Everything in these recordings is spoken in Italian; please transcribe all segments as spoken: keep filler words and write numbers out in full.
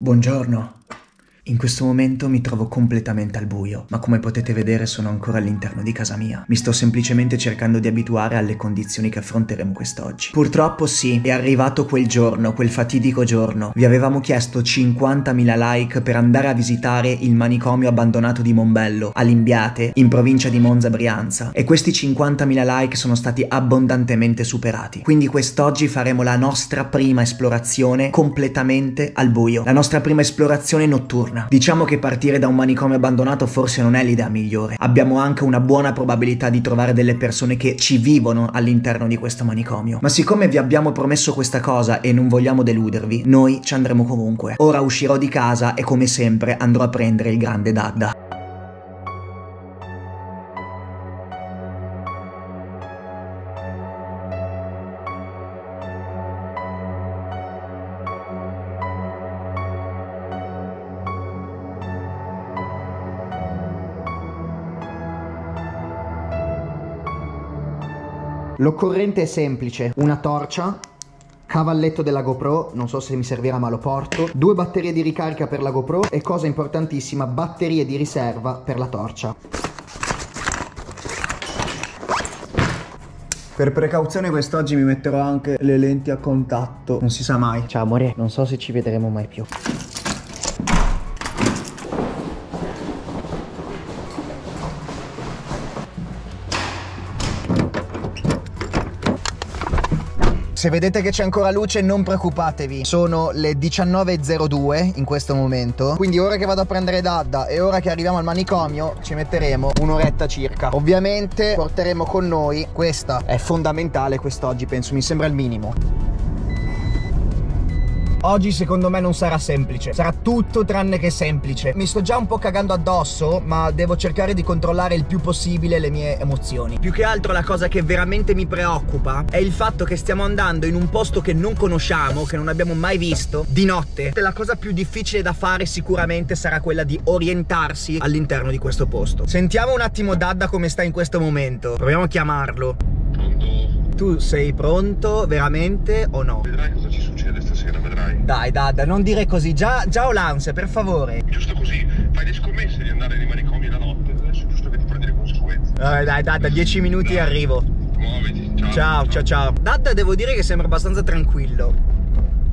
Buongiorno. In questo momento mi trovo completamente al buio, ma come potete vedere sono ancora all'interno di casa mia. Mi sto semplicemente cercando di abituare alle condizioni che affronteremo quest'oggi. Purtroppo sì, è arrivato quel giorno, quel fatidico giorno. Vi avevamo chiesto cinquantamila like per andare a visitare il manicomio abbandonato di Mombello, a Limbiate, in provincia di Monza e Brianza, e questi cinquantamila like sono stati abbondantemente superati. Quindi quest'oggi faremo la nostra prima esplorazione completamente al buio, la nostra prima esplorazione notturna. Diciamo che partire da un manicomio abbandonato forse non è l'idea migliore. Abbiamo anche una buona probabilità di trovare delle persone che ci vivono all'interno di questo manicomio. Ma siccome vi abbiamo promesso questa cosa e non vogliamo deludervi, noi ci andremo comunque. Ora uscirò di casa e come sempre andrò a prendere il grande Dada. L'occorrente è semplice: una torcia, cavalletto della GoPro, non so se mi servirà ma lo porto, due batterie di ricarica per la GoPro e, cosa importantissima, batterie di riserva per la torcia. Per precauzione quest'oggi mi metterò anche le lenti a contatto, non si sa mai. Ciao amore, non so se ci vedremo mai più. Se vedete che c'è ancora luce non preoccupatevi, sono le diciannove e zero due in questo momento, quindi ora che vado a prendere Dada e ora che arriviamo al manicomio ci metteremo un'oretta circa. Ovviamente porteremo con noi, questa è fondamentale quest'oggi, penso, mi sembra il minimo. Oggi secondo me non sarà semplice, sarà tutto tranne che semplice. Mi sto già un po' cagando addosso, ma devo cercare di controllare il più possibile le mie emozioni. Più che altro la cosa che veramente mi preoccupa è il fatto che stiamo andando in un posto che non conosciamo, che non abbiamo mai visto, di notte. La cosa più difficile da fare sicuramente sarà quella di orientarsi all'interno di questo posto. Sentiamo un attimo Dada come sta in questo momento, proviamo a chiamarlo. Tu sei pronto veramente o no? Vedrai cosa ci succede stasera, vedrai. Dai Dada, non dire così, già, già ho l'ansia, per favore. Giusto così, fai le scommesse di andare nei manicomi la notte, adesso è giusto che ti prendi le conseguenze. Dai dai Dada, dieci minuti e arrivo. Muoviti, ciao. Ciao, ciao, ciao. Dada devo dire che sembra abbastanza tranquillo.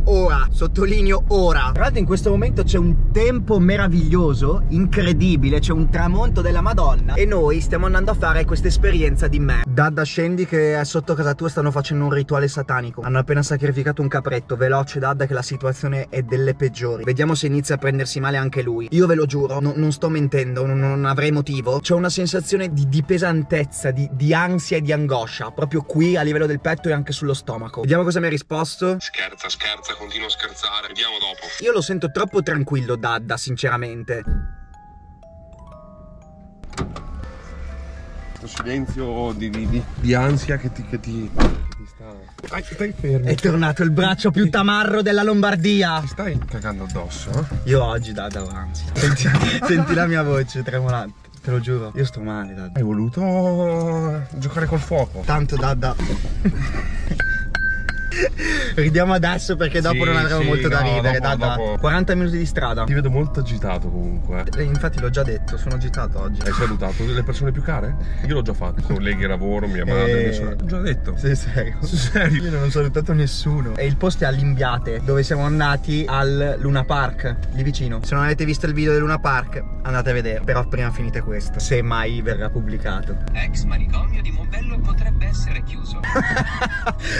Ora, sottolineo ora. Tra l'altro in questo momento c'è un tempo meraviglioso, incredibile, c'è un tramonto della Madonna e noi stiamo andando a fare questa esperienza di me. Dada scendi che è sotto casa tua, stanno facendo un rituale satanico. Hanno appena sacrificato un capretto. Veloce Dada che la situazione è delle peggiori. Vediamo se inizia a prendersi male anche lui. Io ve lo giuro, no, non sto mentendo, non, non avrei motivo. C'è una sensazione di, di pesantezza, di, di ansia e di angoscia, proprio qui a livello del petto e anche sullo stomaco. Vediamo cosa mi ha risposto. Scherza, scherza, continuo a scherzare, vediamo dopo. Io lo sento troppo tranquillo Dada, sinceramente. Questo silenzio di, di, di ansia che ti, che ti, che ti sta... Dai, stai fermo. È tornato il braccio più tamarro della Lombardia. Ti stai cagando addosso? Eh? Io oggi Dada ho ansia. Senti, senti la mia voce tremolante. Te lo giuro, io sto male Dada. Hai voluto giocare col fuoco. Tanto Dada... Ridiamo adesso perché dopo sì, non avremo sì, molto no, da ridere dopo, Dada. Dopo. quaranta minuti di strada. Ti vedo molto agitato comunque. Infatti l'ho già detto, sono agitato oggi. Hai salutato le persone più care? Io l'ho già fatto. Colleghi di lavoro, mia madre, e... mia sorella. L'ho già detto. Sei serio? Sei serio? Io non ho salutato nessuno. E il posto è a Limbiate, dove siamo andati al Luna Park, lì vicino. Se non avete visto il video del Luna Park andate a vedere. Però prima finite questo, se mai verrà pubblicato. Ex manicomio di Mombello potrebbe essere chiuso.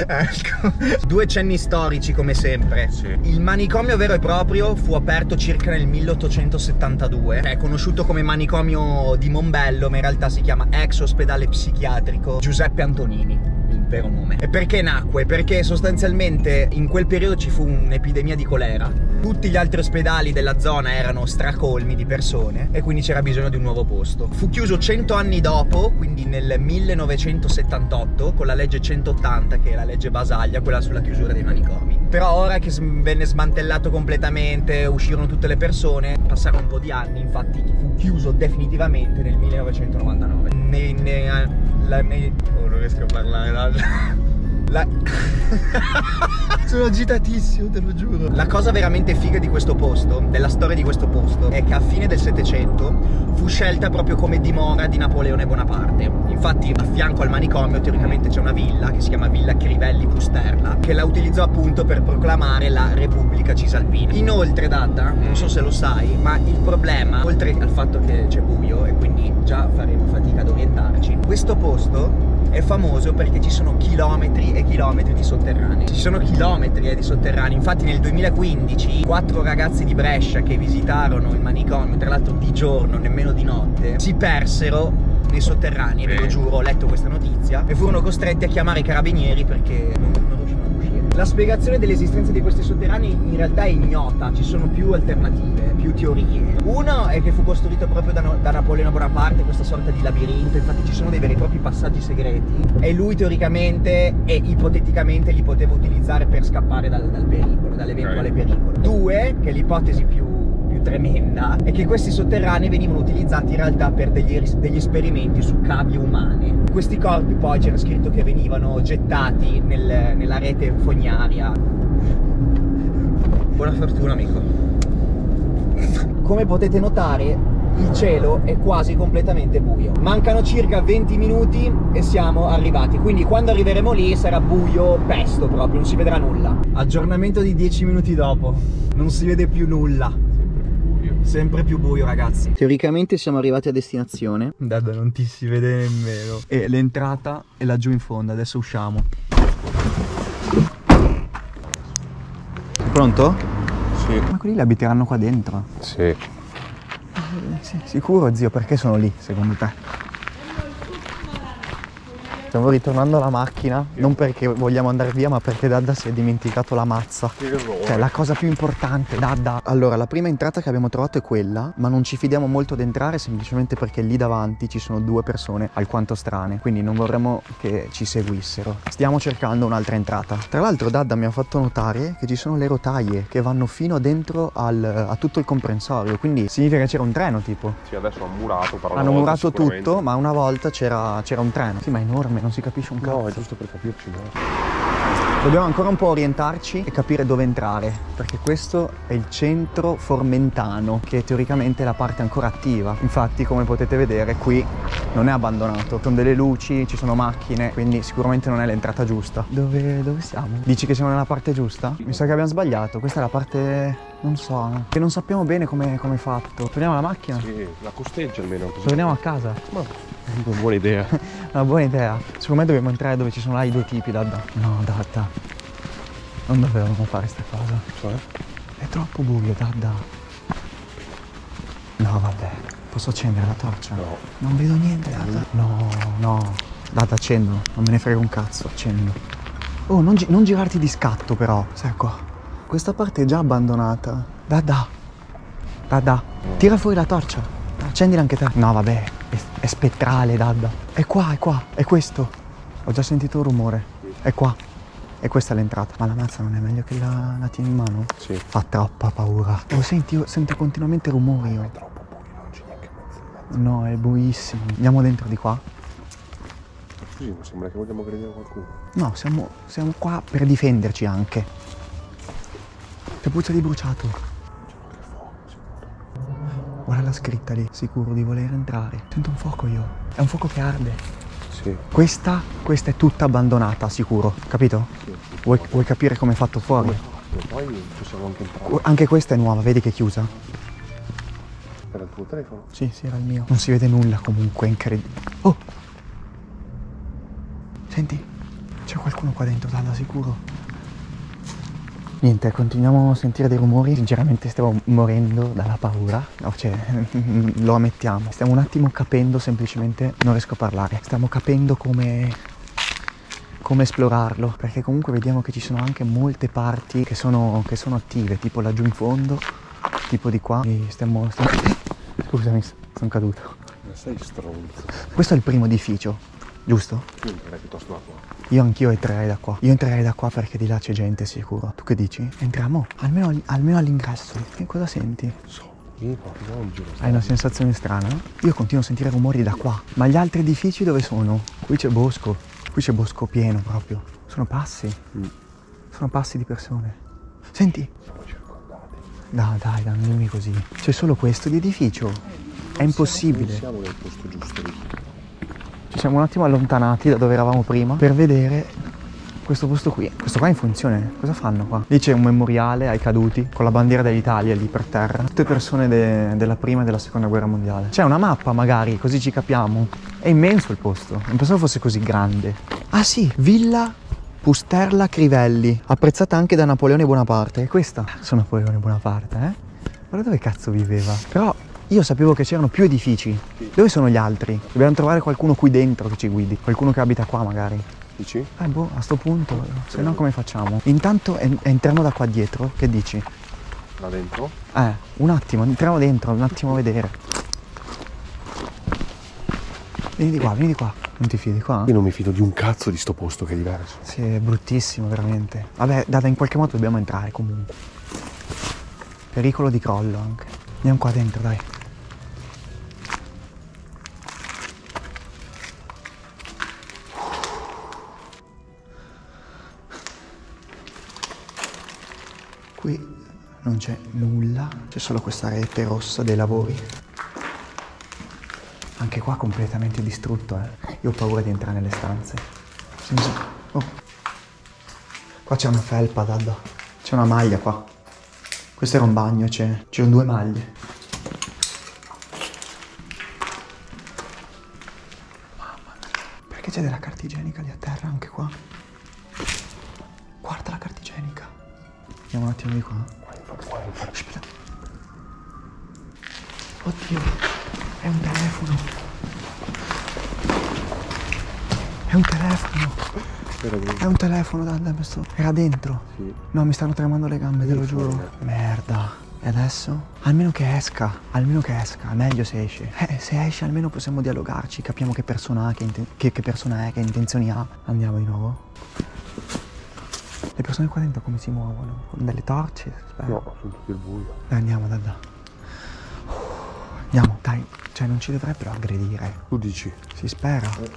Ecco. Due cenni storici come sempre. Sì. Il manicomio vero e proprio fu aperto circa nel milleottocentosettantadue. È conosciuto come manicomio di Mombello, ma in realtà si chiama ex ospedale psichiatrico Giuseppe Antonini, il vero nome. E perché nacque? Perché sostanzialmente in quel periodo ci fu un'epidemia di colera. Tutti gli altri ospedali della zona erano stracolmi di persone e quindi c'era bisogno di un nuovo posto. Fu chiuso cento anni dopo, quindi nel millenovecentosettantotto, con la legge centottanta, che è la legge Basaglia, quella sulla chiusura dei manicomi. Però ora che venne smantellato completamente, uscirono tutte le persone, passarono un po' di anni, infatti fu chiuso definitivamente nel millenovecentonovantanove. Ne, ne, la, ne... Oh, non riesco a parlare. La... Sono agitatissimo, te lo giuro. La cosa veramente figa di questo posto, della storia di questo posto, è che a fine del Settecento fu scelta proprio come dimora di Napoleone Bonaparte. Infatti a fianco al manicomio teoricamente c'è una villa che si chiama Villa Crivelli Pusterla, che la utilizzò appunto per proclamare la Repubblica Cisalpina. Inoltre, Dada, non so se lo sai, ma il problema, oltre al fatto che c'è buio e quindi già faremo fatica ad orientarci, questo posto è famoso perché ci sono chilometri e chilometri di sotterranei. Ci sono chilometri eh, di sotterranei. Infatti nel duemilaquindici quattro ragazzi di Brescia che visitarono il manicomio, tra l'altro di giorno, nemmeno di notte, si persero nei sotterranei, ve lo giuro, ho letto questa notizia, e furono costretti a chiamare i carabinieri perché non, non riuscivano a uscire. La spiegazione dell'esistenza di questi sotterranei in realtà è ignota, ci sono più alternative, più teorie. Uno è che fu costruito proprio da, no, da Napoleone Bonaparte, questa sorta di labirinto, infatti ci sono dei veri e propri passaggi segreti e lui teoricamente e ipoteticamente li poteva utilizzare per scappare dal, dal pericolo, dall'eventuale okay. pericolo. Due, che è l'ipotesi più tremenda, è che questi sotterranei venivano utilizzati in realtà per degli, degli esperimenti su cavie umane. Questi corpi poi c'era scritto che venivano gettati nel, nella rete fognaria. Buona fortuna, amico. Come potete notare, il cielo è quasi completamente buio. Mancano circa venti minuti e siamo arrivati. Quindi quando arriveremo lì sarà buio pesto proprio, non si vedrà nulla. Aggiornamento di dieci minuti dopo. Non si vede più nulla. Sempre più buio, ragazzi. Teoricamente siamo arrivati a destinazione. Dada, non ti si vede nemmeno. E l'entrata è laggiù in fondo. Adesso usciamo. Pronto? Sì. Ma quelli li abiteranno qua dentro? Sì. Sì. Sicuro, zio? Perché sono lì, secondo te? Stiamo ritornando alla macchina. Sì. Non perché vogliamo andare via, ma perché Dada si è dimenticato la mazza. Cioè, la cosa più importante, Dada. Allora, la prima entrata che abbiamo trovato è quella, ma non ci fidiamo molto ad entrare semplicemente perché lì davanti ci sono due persone alquanto strane, quindi non vorremmo che ci seguissero. Stiamo cercando un'altra entrata. Tra l'altro Dada mi ha fatto notare che ci sono le rotaie che vanno fino dentro al, a tutto il comprensorio, quindi significa che c'era un treno, tipo. Sì, adesso hanno murato, però hanno murato tutto, ma una volta c'era un treno. Sì, ma è enorme, non si capisce un cazzo. No, è giusto per capirci, no? Dobbiamo ancora un po' orientarci e capire dove entrare, perché questo è il centro formentano, che teoricamente è la parte ancora attiva. Infatti, come potete vedere, qui non è abbandonato. Sono delle luci, ci sono macchine, quindi sicuramente non è l'entrata giusta. Dove, dove siamo? Dici che siamo nella parte giusta? Mi sa che abbiamo sbagliato, questa è la parte, non so, che non sappiamo bene come è fatto. Torniamo alla macchina? Sì, la costeggia almeno. Così. Torniamo a casa? Ma... Una buona idea. Una buona idea. Secondo me dobbiamo entrare dove ci sono là i due tipi, Dada. No, Dada. Non dovevamo fare sta cosa. Cioè? È troppo buio, Dada. No, vabbè. Posso accendere la torcia? No. Non vedo niente, Dada. No, no. Dada, accendo. Non me ne frega un cazzo, accendo. Oh, non, gi non girarti di scatto, però. Sai qua. Questa parte è già abbandonata. Dada. Dada. Tira fuori la torcia. Accendila anche te. No, vabbè. È spettrale, Dada. È qua, è qua, è questo. Ho già sentito un rumore. È qua. E questa è l'entrata. Ma la mazza non è meglio che la, la tieni in mano? Sì. Fa troppa paura. Lo senti, io sento continuamente rumori. Io. È troppo buio, non c'è neanche mezzo in mezzo. No, è buissimo. Andiamo dentro di qua. Sì, mi sembra che vogliamo credere a qualcuno. No, siamo, siamo qua per difenderci anche. Che puzza di bruciato. Guarda la scritta lì, sicuro di voler entrare. Sento un fuoco io, è un fuoco che arde. Sì. Questa, questa è tutta abbandonata, sicuro, capito? Sì. Vuoi, vuoi capire come è fatto fuori? Sì. Poi possiamo anche entrare. Anche questa è nuova, vedi che è chiusa? Era il tuo telefono? Sì, sì, era il mio. Non si vede nulla comunque, è incredibile. Oh! Senti, c'è qualcuno qua dentro, Dada, sicuro. Niente, continuiamo a sentire dei rumori. Sinceramente stiamo morendo dalla paura. No, cioè, lo ammettiamo. Stiamo un attimo capendo, semplicemente non riesco a parlare. Stiamo capendo come, come esplorarlo. Perché comunque vediamo che ci sono anche molte parti che sono, che sono attive. Tipo laggiù in fondo, tipo di qua. E stiamo, stiamo... Scusami, sono caduto. Ma sei stronzo. Questo è il primo edificio, giusto? Sì, era piuttosto da qua. Io anch'io entrerei da qua. Io entrerei da qua perché di là c'è gente sicuro. Tu che dici? Entriamo? Almeno, almeno all'ingresso. Che cosa senti? So, io non giuro. Hai una sensazione strana? Io continuo a sentire rumori da qua. Ma gli altri edifici dove sono? Qui c'è bosco. Qui c'è bosco pieno proprio. Sono passi. Mm. Sono passi di persone. Senti. Circondate. No, dai, dai, non dimmi così. C'è solo questo di edificio. Eh, è impossibile. Non siamo nel posto giusto. Ci siamo un attimo allontanati da dove eravamo prima per vedere questo posto qui. Questo qua è in funzione. Cosa fanno qua? Lì c'è un memoriale ai caduti con la bandiera dell'Italia lì per terra. Tutte persone de della prima e della seconda guerra mondiale. C'è una mappa magari, così ci capiamo. È immenso il posto. Non pensavo fosse così grande. Ah sì, Villa Pusterla Crivelli. Apprezzata anche da Napoleone Bonaparte. E questa? Sono Napoleone Bonaparte, eh? Guarda dove cazzo viveva. Però io sapevo che c'erano più edifici. Dove sono gli altri? Dobbiamo trovare qualcuno qui dentro che ci guidi. Qualcuno che abita qua magari. Dici? Eh boh, a sto punto, se no come facciamo? Intanto entriamo da qua dietro, che dici? Da dentro? Eh, un attimo, entriamo dentro, un attimo a vedere. Vieni di qua, vieni di qua. Non ti fidi qua? Io non mi fido di un cazzo di sto posto che è diverso. Sì, è bruttissimo, veramente. Vabbè, Dada, in qualche modo dobbiamo entrare comunque. Pericolo di crollo anche. Andiamo qua dentro, dai. Qui non c'è nulla, c'è solo questa rete rossa dei lavori. Anche qua completamente distrutto, eh. Io ho paura di entrare nelle stanze. Oh. Qua c'è una felpa, Dada. C'è una maglia qua. Questo era un bagno, c'erano due maglie. Mamma mia. Perché c'è della carta igienica lì a terra, anche qua? Guarda la carta igienica. Andiamo un attimo di qua. Aspetta. Oddio, è un telefono. È un telefono. È un telefono, Dada, questo. Era dentro. Sì. No, mi stanno tremando le gambe, te lo giuro. Merda. E adesso? Almeno che esca, almeno che esca, è meglio se esce. Eh, se esce almeno possiamo dialogarci, capiamo che persona ha, che, che, che persona è, che intenzioni ha. Andiamo di nuovo. Le persone qua dentro come si muovono? Con delle torce? Spero. No, sono tutti al buio. Dai, andiamo, Dada. Andiamo, dai. Cioè, non ci dovrebbero aggredire. Tu dici? Si spera. Eh.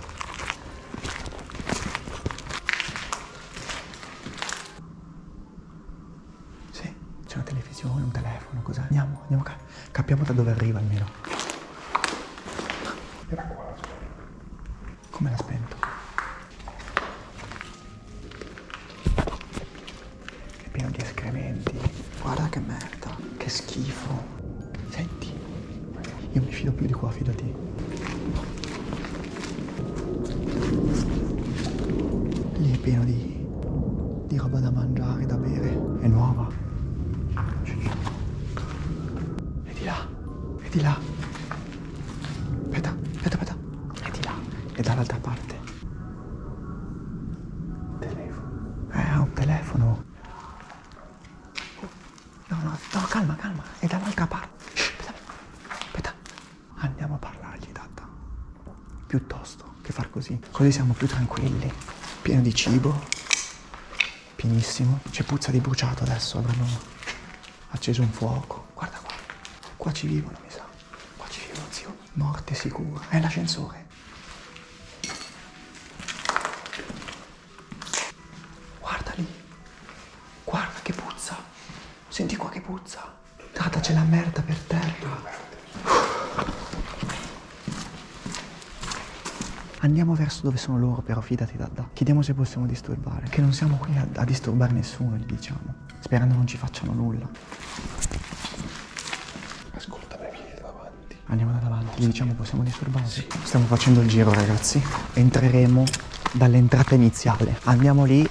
Sì, c'è una televisione, un telefono, cos'è? Andiamo, andiamo qua. Capiamo da dove arriva almeno. Era qua. Come l'ha spento? Di escrementi, guarda che merda, che schifo. Senti, io mi fido più di qua, fidati. Lì è pieno di, di roba da mangiare, da bere, è nuova. E di là, e di là. Aspetta, aspetta, aspetta. E di là, e dall'altra parte. Telefono. Eh, un telefono. No, calma, calma, è dall'altra parte. Aspetta, aspetta. Andiamo a parlargli, Dada. Piuttosto che far così. Così siamo più tranquilli. Pieno di cibo. Pienissimo. C'è puzza di bruciato adesso, avranno acceso un fuoco. Guarda qua. Qua ci vivono, mi sa. Qua ci vivono, zio. Morte sicura. È l'ascensore. Guarda lì. Guarda che puzza. Senti qua che puzza. Dada, c'è la merda per terra. Andiamo verso dove sono loro, però fidati, Dada. Chiediamo se possiamo disturbare. Che non siamo qui a, a disturbare nessuno, gli diciamo. Sperando non ci facciano nulla. Ascolta, me vieni da davanti. Andiamo da davanti, gli diciamo possiamo disturbare. Sì. Stiamo facendo il giro, ragazzi. Entreremo dall'entrata iniziale. Andiamo lì.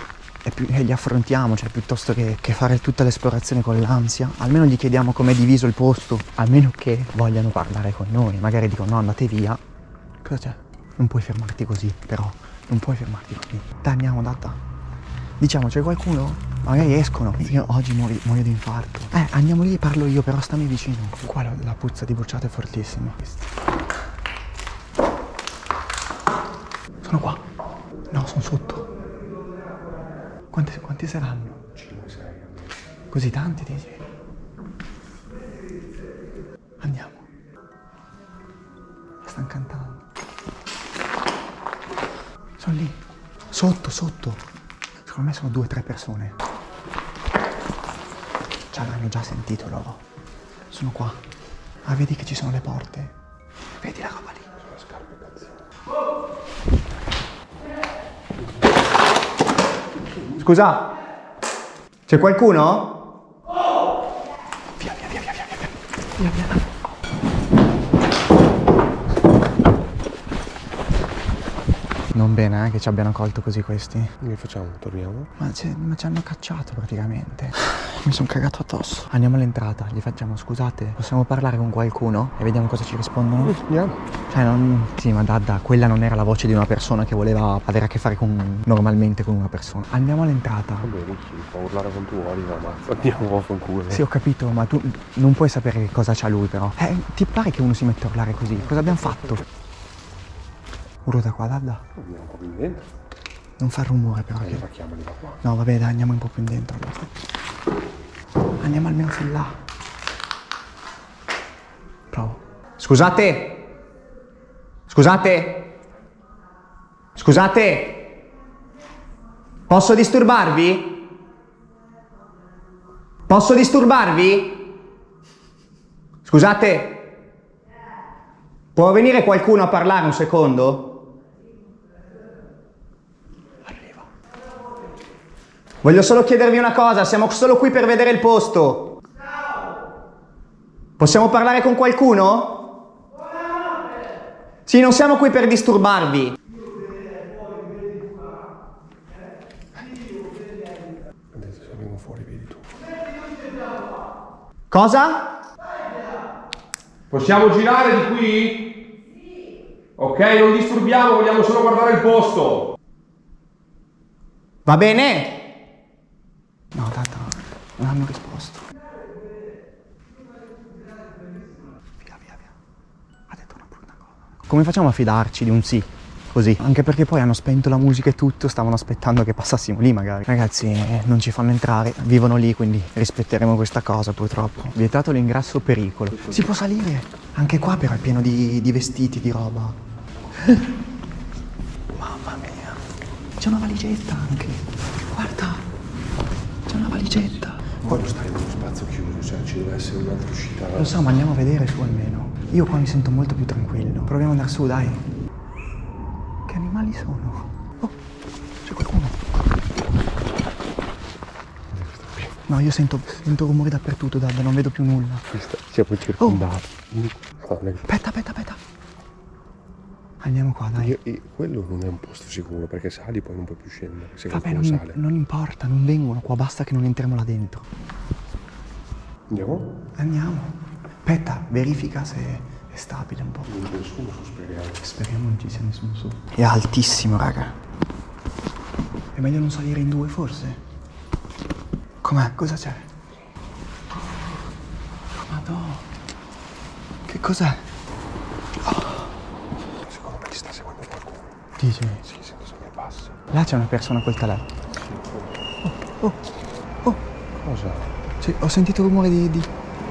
E li affrontiamo, cioè piuttosto che, che fare tutta l'esplorazione con l'ansia, almeno gli chiediamo com'è diviso il posto, almeno che vogliano parlare con noi, magari dicono no, andate via. Cosa c'è? Non puoi fermarti così, però, non puoi fermarti così. Dai, andiamo, Dada. Diciamo, c'è qualcuno? Magari escono. Io oggi muoio, muoio di infarto. Eh, andiamo lì e parlo io, però stammi vicino. Qua la, la puzza di bruciato è fortissima. Sono qua. No, sono sotto. Quanti, quanti saranno? cinque sei. Così tanti, dici? Andiamo. Stanno cantando. Sono lì. Sotto, sotto. secondo me sono due o tre persone. Ci avranno già sentito loro. Sono qua. Ah, vedi che ci sono le porte. Vedi la roba lì. Sono scarpe, cazzo. Scusa. C'è qualcuno? Via, via. Non bene eh, che ci abbiano colto così questi. Che facciamo? Torniamo? Ma, ma ci hanno cacciato praticamente. Mi sono cagato addosso. Andiamo all'entrata, gli facciamo scusate, possiamo parlare con qualcuno? E vediamo cosa ci rispondono. Andiamo. Cioè non... Sì, ma Dada, quella non era la voce di una persona che voleva avere a che fare con... normalmente con una persona. Andiamo all'entrata. Vabbè, Ricci, può urlare con tuo olio, ma andiamo con culo. Sì, ho capito, ma tu non puoi sapere che cosa c'ha lui però. Eh, ti pare che uno si mette a urlare così? Cosa abbiamo fatto? Urlo da qua, Dada. Andiamo un po' più in dentro. Non fa rumore però. Dai, che... facciamo, da qua. No, vabbè, dai, andiamo un po' più in dentro. Allora. Andiamo almeno fin là. Provo. Scusate! Scusate! Scusate! Posso disturbarvi? Posso disturbarvi? Scusate! Può venire qualcuno a parlare un secondo? Voglio solo chiedervi una cosa, siamo solo qui per vedere il posto. Possiamo parlare con qualcuno? Sì, non siamo qui per disturbarvi. Adesso siamo fuori, vedi tu. Cosa? Possiamo girare di qui? Sì. Ok, non disturbiamo, vogliamo solo guardare il posto. Va bene? No, tanto non hanno risposto. Via, via, via. Ha detto una brutta cosa. Come facciamo a fidarci di un sì? Così. Anche perché poi hanno spento la musica e tutto, stavano aspettando che passassimo lì magari. Ragazzi, eh, non ci fanno entrare, vivono lì, quindi rispetteremo questa cosa purtroppo. Vietato l'ingresso, pericolo. Si può salire, anche qua però è pieno di, di vestiti, di roba. Mamma mia, c'è una valigetta anche, guarda, c'è una valigetta. Poi non stare in uno spazio chiuso, cioè ci deve essere un'altra uscita. Lo so, ma andiamo a vedere su almeno. Io qua mi sento molto più tranquillo. Proviamo ad andare su, dai. Animali sono? Oh, c'è qualcuno. No, io sento, sento rumori dappertutto, Dada, non vedo più nulla. Siamo circondati. Oh. Aspetta, aspetta, aspetta. Andiamo qua, dai. Io, io, quello non è un posto sicuro, perché sali poi non puoi più scendere. Se Vabbè, non, sale. non importa, non vengono qua, basta che non entriamo là dentro. Andiamo? Andiamo. Aspetta, verifica se... stabile un po'. Non c'è nessuno su, speriamo. Speriamo non ci sia nessuno su. È altissimo, raga. È meglio non salire in due, forse? Com'è? Cosa c'è? Madonna. Che cos'è? Oh. Secondo me ti sta seguendo qualcuno. Dici? Sì, sento sempre passi. Là c'è una persona col telefono. Oh, oh, oh. Cosa? Cioè, ho sentito il rumore di... di...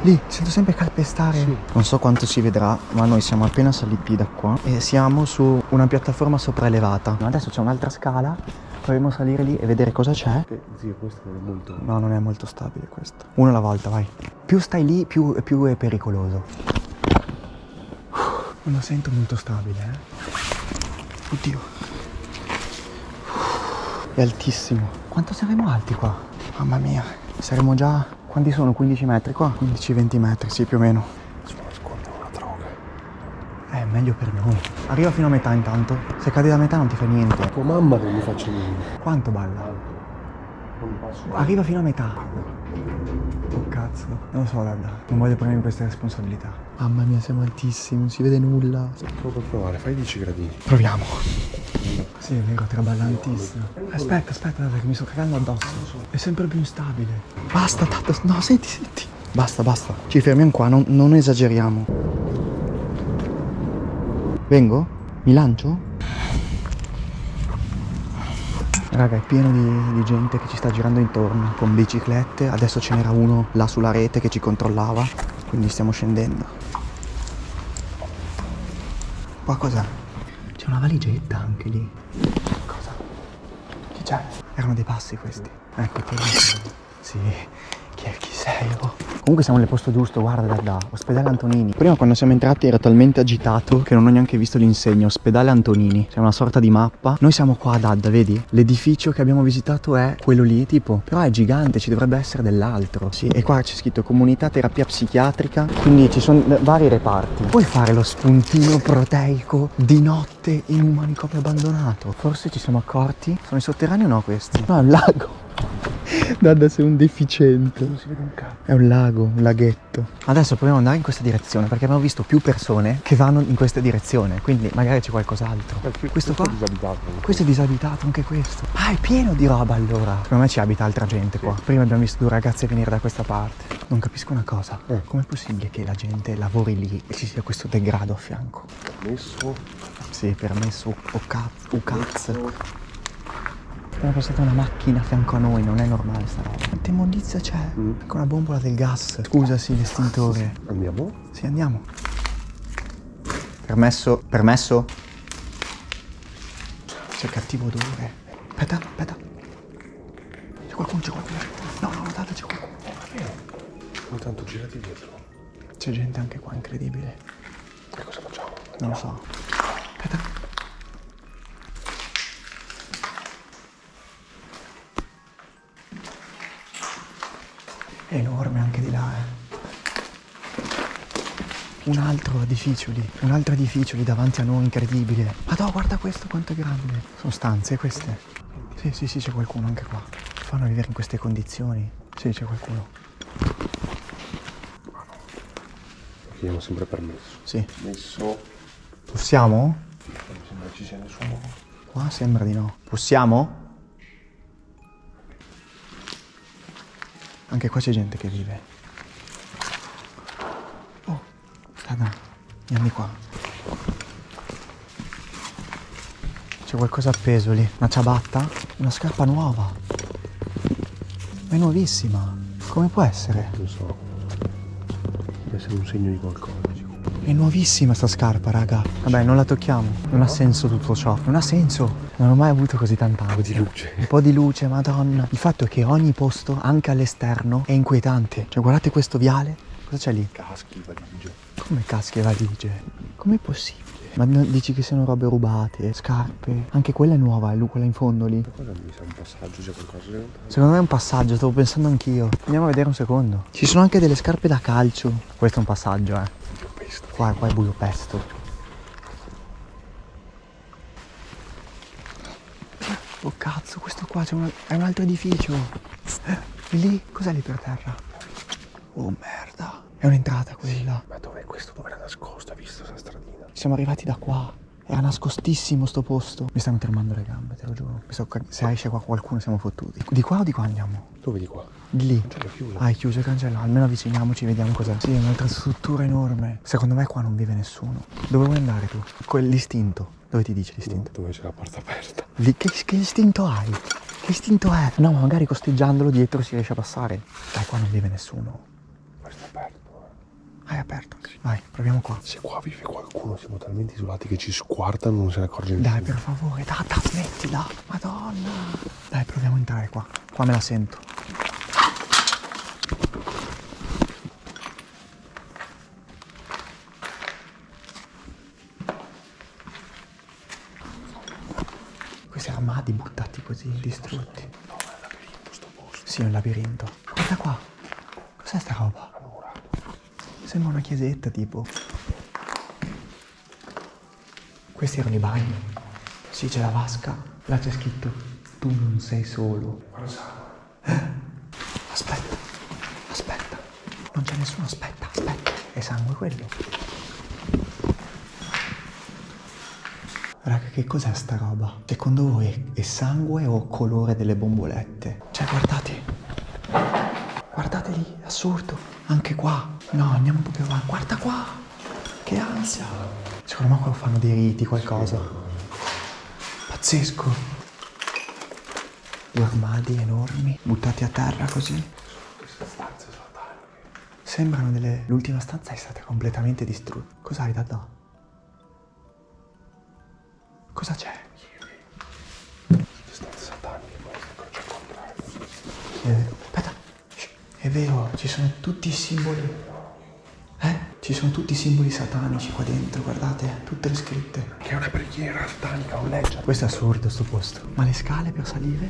Lì, sento sempre calpestare. Sì. Non so quanto si vedrà, ma noi siamo appena saliti da qua e siamo su una piattaforma sopraelevata. Adesso c'è un'altra scala, proviamo a salire lì e vedere cosa c'è. Eh, sì, questo non è molto... No, non è molto stabile questo. Uno alla volta, vai. Più stai lì, più, più è pericoloso. Non lo sento molto stabile, eh. Oddio. È altissimo. Quanto saremo alti qua? Mamma mia, saremo già... Quanti sono? quindici metri qua? quindici venti metri, sì, più o meno. Sono una droga. Eh, meglio per noi. Arriva fino a metà intanto. Se cadi da metà non ti fa niente. Tua mamma non mi faccio niente. Quanto balla? Arriva fino a metà. Oh, cazzo. Non lo so, Dada. Non voglio prendermi queste responsabilità. Mamma mia, siamo altissimi, non si vede nulla. Provo a provare, fai dieci gradini. Proviamo. Sì, è vero, traballantissimo. Aspetta, aspetta, Dada, che mi sto cagando addosso. È sempre più instabile. Basta, Dada, no, senti, senti. Basta, basta. Ci fermiamo qua, non, non esageriamo. Vengo? Mi lancio? Raga, è pieno di, di gente che ci sta girando intorno con biciclette. Adesso ce n'era uno là sulla rete che ci controllava. Quindi stiamo scendendo. Qua cos'è? C'è una valigetta anche lì. Cosa? Chi c'è? Erano dei passi questi. Ecco, te. Sì. Chi, è, chi sei? Oh. Comunque siamo nel posto giusto, guarda, Dada. Ospedale Antonini. Prima quando siamo entrati era talmente agitato che non ho neanche visto l'insegno. Ospedale Antonini. C'è una sorta di mappa. Noi siamo qua a Dada, vedi? L'edificio che abbiamo visitato è quello lì, tipo. Però è gigante, ci dovrebbe essere dell'altro. Sì, e qua c'è scritto comunità terapia psichiatrica. Quindi ci sono vari reparti. Puoi fare lo spuntino proteico di notte in un manicomio abbandonato? Forse ci siamo accorti. Sono i sotterranei o no questi? No, è un lago. Dada, sei un deficiente. Non si vede un cazzo. È un lago, un laghetto. Adesso proviamo ad andare in questa direzione, perché abbiamo visto più persone che vanno in questa direzione, quindi magari c'è qualcos'altro. Questo, questo qua è disabitato. Questo è disabitato anche questo. Ah, è pieno di roba allora. Secondo me ci abita altra gente qua. Sì. Prima abbiamo visto due ragazze venire da questa parte. Non capisco una cosa. Eh. Com'è possibile che la gente lavori lì e ci sia questo degrado a fianco? Permesso? Sì, permesso o cazzo. O cazzo. È passata una macchina a fianco a noi, non è normale sta roba. Quanta immondizia c'è? Mm. Con una bombola del gas. Scusa, sì, l'estintore. Andiamo? Sì, andiamo. Permesso, permesso. C'è cattivo odore. Aspetta, aspetta. C'è qualcuno, c'è qualcuno. No, no, guardate, c'è qualcuno. Eh, va bene. Ma tanto girati dietro. C'è gente anche qua, incredibile. E cosa facciamo? Non lo so. Aspetta. È enorme anche di là, eh. Un altro edificio lì, un altro edificio lì davanti a noi, incredibile. Madonna, guarda questo quanto è grande. Sono stanze queste? Sì, sì, sì, c'è qualcuno anche qua. Ci fanno vivere in queste condizioni? Sì, c'è qualcuno. Chiediamo sempre permesso. Sì. Messo. Possiamo? Non sembra ci sia nessuno. Qua sembra di no. Possiamo? Anche qua c'è gente che vive. Oh, Dada, andiamo di qua. C'è qualcosa appeso lì. Una ciabatta? Una scarpa nuova. Ma è nuovissima. Come può essere? Non so. Deve essere un segno di qualcosa. È nuovissima sta scarpa, raga. Vabbè, non la tocchiamo. Non ha senso tutto ciò. Non ha senso. Non ho mai avuto così tanta ansia. Un po' di luce. Un po' di luce, madonna. Il fatto è che ogni posto, anche all'esterno, è inquietante. Cioè, guardate questo viale. Cosa c'è lì? Caschi e valigie. Come caschi e valigie? Com'è possibile? Ma dici che siano robe rubate, scarpe. Anche quella è nuova, è quella in fondo lì. Quella mi sa un passaggio, c'è qualcosa. Secondo me è un passaggio, stavo pensando anch'io. Andiamo a vedere un secondo. Ci sono anche delle scarpe da calcio. Questo è un passaggio, eh. Qua, qua è buio pesto. Oh cazzo, questo qua c'è un, è un altro edificio. E lì? Cos'è lì per terra? Oh merda. È un'entrata quella. Ma dov'è questo? Dov'era nascosto? Hai visto questa stradina? Siamo arrivati da qua. Era nascostissimo sto posto. Mi stanno tremando le gambe, te lo giuro. Penso che se esce qua qualcuno siamo fottuti. Di qua o di qua andiamo? Dove di qua? Di lì. Cancello chiuso. Ah, è chiuso il cancello. Almeno avviciniamoci e vediamo cos'è. Sì, è un'altra struttura enorme. Secondo me qua non vive nessuno. Dove vuoi andare tu? Quell'istinto. Dove ti dice l'istinto? No, dove c'è la porta aperta. Lì, che, che istinto hai? Che istinto è? No, ma magari costeggiandolo dietro si riesce a passare. Dai, qua non vive nessuno. Ah, è aperto. Vai, proviamo qua. Se qua vive qualcuno, siamo talmente isolati che ci squartano, non se ne accorge nessuno. Dai, per favore, Dada, smettila. Madonna. Dai, proviamo a entrare qua. Qua me la sento. Questi armadi buttati così, distrutti. No, è un labirinto sto posto. Sì, è un labirinto. Guarda qua. Cos'è sta roba? Sembra una chiesetta, tipo. Questi erano i bagni. Sì, c'è la vasca. Là c'è scritto, tu non sei solo. Ma lo so. Eh? Aspetta, aspetta. Non c'è nessuno, aspetta, aspetta. È sangue quello. Raga, che cos'è sta roba? Secondo voi è sangue o colore delle bombolette? Cioè, guardate. Guardate lì, assurdo. Anche qua. No, andiamo un po' più avanti. Guarda qua! Che ansia! Secondo me qua fanno dei riti, qualcosa. Pazzesco! Due armadi enormi, buttati a terra così. Queste stanze sono tante. Sembrano delle... L'ultima stanza è stata completamente distrutta. Cos'hai, Dada? Cosa c'è? Queste stanze sataniche, Aspetta, è vero, ci sono tutti i simboli, eh? Ci sono tutti i simboli satanici qua dentro, guardate, tutte le scritte. Che è una preghiera satanica, un legge. Questo è assurdo sto posto. Ma le scale per salire?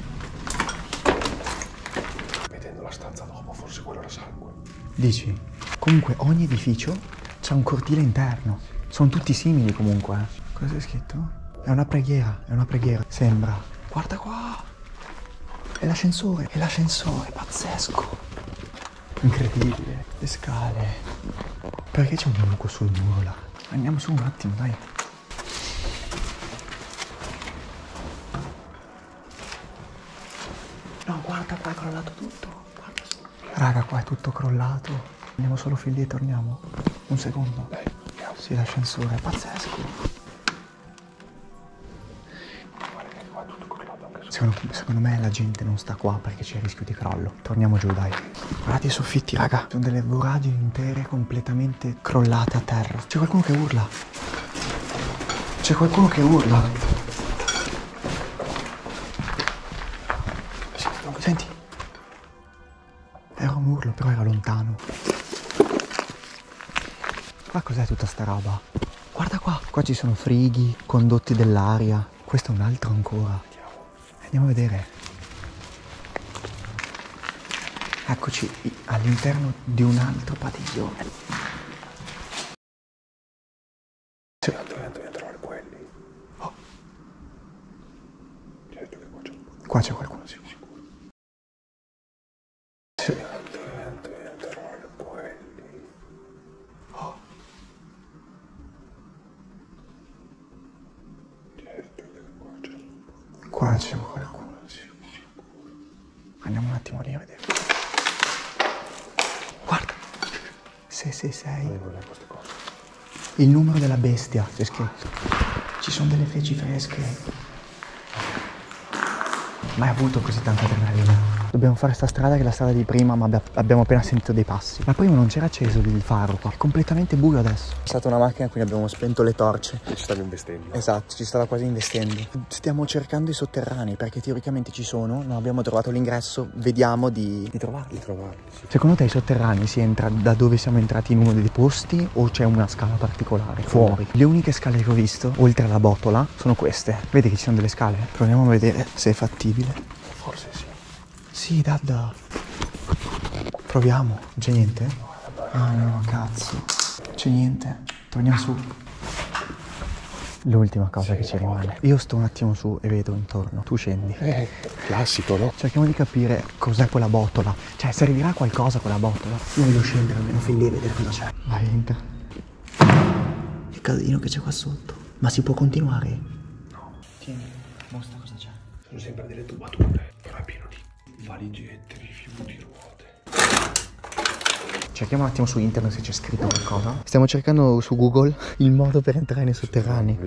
Vedendo la stanza dopo, forse quello era sangue. Dici? Comunque ogni edificio c'è un cortile interno. Sono tutti simili comunque. Cosa c'è scritto? È una preghiera, è una preghiera, sembra. Guarda qua! È l'ascensore, è l'ascensore, pazzesco! Incredibile, le scale. Perché c'è un buco sul muro là? Andiamo su un attimo, dai. No, guarda qua, è crollato tutto. Guarda su. Raga, qua è tutto crollato. Andiamo solo fin lì e torniamo. Un secondo. Sì, l'ascensore è pazzesco. Secondo, secondo me la gente non sta qua perché c'è il rischio di crollo. Torniamo giù, dai. Guardate i soffitti, raga. Sono delle voragini intere completamente crollate a terra. C'è qualcuno che urla. C'è qualcuno che urla. Senti. Era un urlo, però era lontano. Ma cos'è tutta sta roba? Guarda qua. Qua ci sono frighi, condotti dell'aria. Questo è un altro ancora. Andiamo a vedere. Eccoci all'interno di un altro padiglione. Cioè, dove dobbiamo trovare quelli? Oh. C'è detto che qua c'è qualcuno. Qua c'è qualcuno, sì, sicuro. Cioè, dove dobbiamo trovare quelli? Oh. C'è detto che qua c'è qualcuno. Qua c'è qualcuno. Andiamo un attimo lì a vedere. Guarda! sei sei sei. Il numero della bestia, c'è scritto. Ci sono delle feci fresche. Mai avuto così tanta adrenalina. Dobbiamo fare sta strada che è la strada di prima, ma abbiamo appena sentito dei passi. Ma prima non c'era acceso il faro qua. È completamente buio adesso. È stata una macchina, quindi abbiamo spento le torce. Ci stava investendo. Esatto, ci stava quasi investendo. Stiamo cercando i sotterranei, perché teoricamente ci sono. Non abbiamo trovato l'ingresso. Vediamo di, di trovarli. Di trovarli sì. Secondo te i sotterranei si entra da dove siamo entrati in uno dei posti o c'è una scala particolare? Fuori. Le uniche scale che ho visto, oltre alla botola, sono queste. Vedi che ci sono delle scale? Proviamo a vedere se è fattibile. Forse sì. Sì, Dada. Proviamo. C'è niente? Ah no, cazzo. C'è niente. Torniamo su. L'ultima cosa sì, che ci rimane. Io sto un attimo su e vedo intorno. Tu scendi. Eh, classico, no? Cerchiamo di capire cos'è quella botola. Cioè, servirà a qualcosa quella botola? Io voglio scendere almeno fin lì e vedere cosa c'è. Vai, entra. Che casino che c'è qua sotto. Ma si può continuare? No. Tieni, mostra cosa c'è. Sono sempre delle tubature, però è pieno di valigette, rifiuti, ruote. Cerchiamo un attimo su internet se c'è scritto qualcosa. Stiamo cercando su Google il modo per entrare nei sotterranei.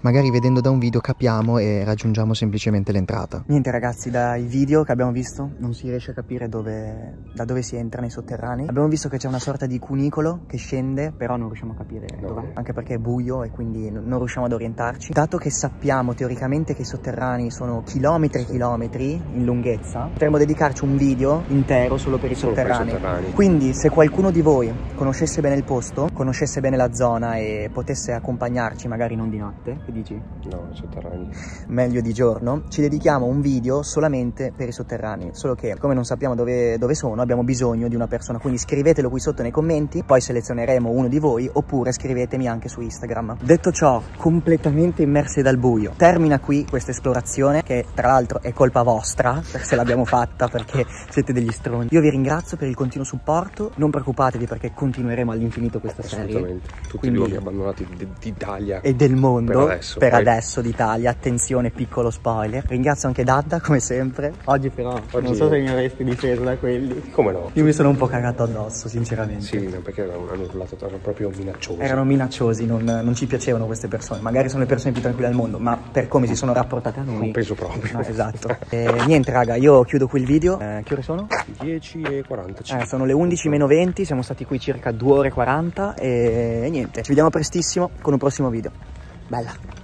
Magari vedendo da un video capiamo e raggiungiamo semplicemente l'entrata. Niente ragazzi, dai video che abbiamo visto non si riesce a capire dove, da dove si entra nei sotterranei. Abbiamo visto che c'è una sorta di cunicolo che scende, però non riusciamo a capire no. dov'è. Anche perché è buio e quindi non riusciamo ad orientarci. Dato che sappiamo teoricamente che i sotterranei sono chilometri e chilometri in lunghezza, potremmo dedicarci un video intero solo per i solo sotterranei. Per i sotterranei. Quindi se qualcuno Qualcuno di voi conoscesse bene il posto, conoscesse bene la zona e potesse accompagnarci, magari non di notte, che dici? No, sotterranei. Meglio di giorno, ci dedichiamo un video solamente per i sotterranei, solo che come non sappiamo dove, dove sono abbiamo bisogno di una persona, quindi scrivetelo qui sotto nei commenti, poi selezioneremo uno di voi oppure scrivetemi anche su Instagram. Detto ciò, completamente immersi dal buio, termina qui questa esplorazione che tra l'altro è colpa vostra se l'abbiamo fatta perché siete degli stronzi. Io vi ringrazio per il continuo supporto, non preoccupatevi perché continueremo all'infinito questa serie. Tutti quindi, i luoghi abbandonati d'Italia e del mondo per adesso, per adesso d'Italia. Attenzione, piccolo spoiler. Ringrazio anche Dada come sempre. Oggi però Oggi... non so se mi avresti difeso da quelli. Come no? Io mi sono un po' cagato addosso sinceramente. Sì, perché erano, erano proprio minacciosi. Erano minacciosi, non, non ci piacevano queste persone. Magari sono le persone più tranquille al mondo, ma per come si sono rapportate a noi non peso proprio. No, esatto. E, niente raga, io chiudo qui il video. eh, Che ore sono? dieci e quarantacinque. eh, Sono le undici meno venti. Siamo stati qui circa due ore e quaranta e niente, ci vediamo prestissimo con un prossimo video. Bella!